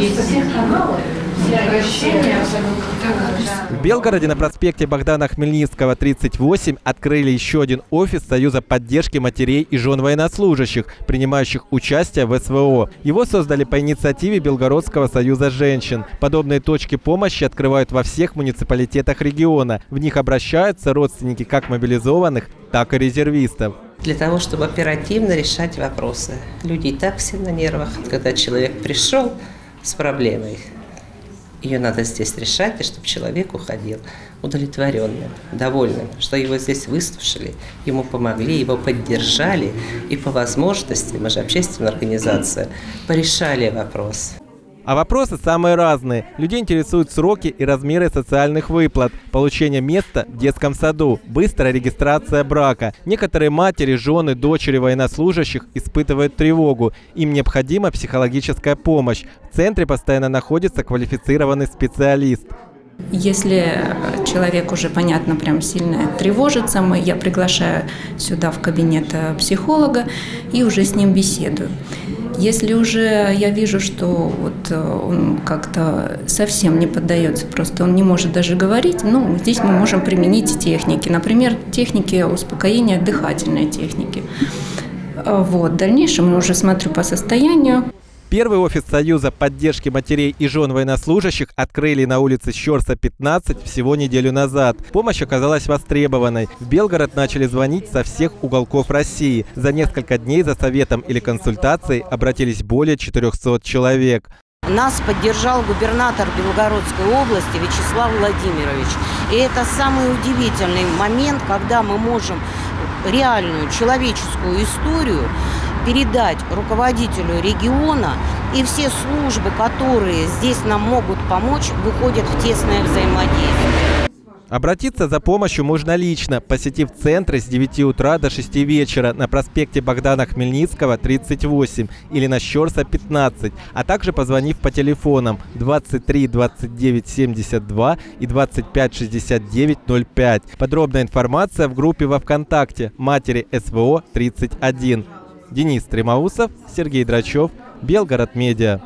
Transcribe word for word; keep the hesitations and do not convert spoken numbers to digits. И со всех каналов. В Белгороде на проспекте Богдана Хмельницкого, тридцать восемь, открыли еще один офис Союза поддержки матерей и жен военнослужащих, принимающих участие в СВО. Его создали по инициативе Белгородского союза женщин. Подобные точки помощи открывают во всех муниципалитетах региона. В них обращаются родственники как мобилизованных, так и резервистов. Для того, чтобы оперативно решать вопросы. Люди и так все на нервах. Когда человек пришел с проблемой, ее надо здесь решать, и чтобы человек уходил удовлетворенным, довольным, что его здесь выслушали, ему помогли, его поддержали, и по возможности, мы же общественная организация, порешали вопрос. А вопросы самые разные. Людей интересуют сроки и размеры социальных выплат, получение места в детском саду, быстрая регистрация брака. Некоторые матери, жены, дочери военнослужащих испытывают тревогу. Им необходима психологическая помощь. В центре постоянно находится квалифицированный специалист. Если человек уже, понятно, прям сильно тревожится, мы, я приглашаю сюда в кабинет психолога и уже с ним беседую. Если уже я вижу, что вот он как-то совсем не поддается, просто он не может даже говорить, ну, здесь мы можем применить техники. Например, техники успокоения, дыхательные техники. Вот, в дальнейшем я уже смотрю по состоянию. Первый офис Союза поддержки матерей и жен военнослужащих открыли на улице Щорса, пятнадцать, всего неделю назад. Помощь оказалась востребованной. В Белгород начали звонить со всех уголков России. За несколько дней за советом или консультацией обратились более четырёхсот человек. Нас поддержал губернатор Белгородской области Вячеслав Владимирович. И это самый удивительный момент, когда мы можем реальную человеческую историю передать руководителю региона, и все службы, которые здесь нам могут помочь, выходят в тесное взаимодействие. Обратиться за помощью можно лично, посетив центры с девяти утра до шести вечера на проспекте Богдана Хмельницкого, тридцать восемь, или на Щорса, пятнадцать, а также позвонив по телефонам двадцать три двадцать девять семьдесят два и двадцать пять шестьдесят девять ноль пять. Подробная информация в группе во ВКонтакте «Матери СВО тридцать один». Денис Тремаусов, Сергей Драчев, Белгород Медиа.